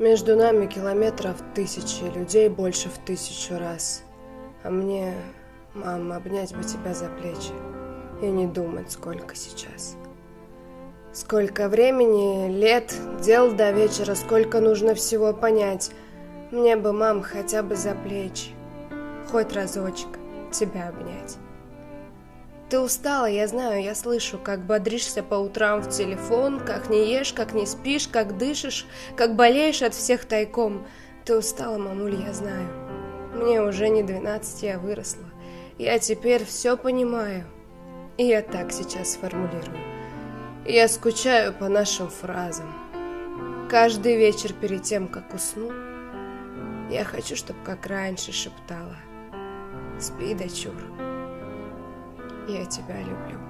Между нами километров тысячи, людей больше в тысячу раз. А мне, мам, обнять бы тебя за плечи и не думать, сколько сейчас. Сколько времени, лет, дел до вечера, сколько нужно всего понять. Мне бы, мам, хотя бы за плечи, хоть разочек тебя обнять. Ты устала, я знаю, я слышу, как бодришься по утрам в телефон, как не ешь, как не спишь, как дышишь, как болеешь от всех тайком. Ты устала, мамуль, я знаю. Мне уже не 12, я выросла. Я теперь все понимаю. И я так сейчас сформулирую. Я скучаю по нашим фразам. Каждый вечер перед тем, как усну, я хочу, чтоб как раньше шептала: спи, дочур, я тебя люблю.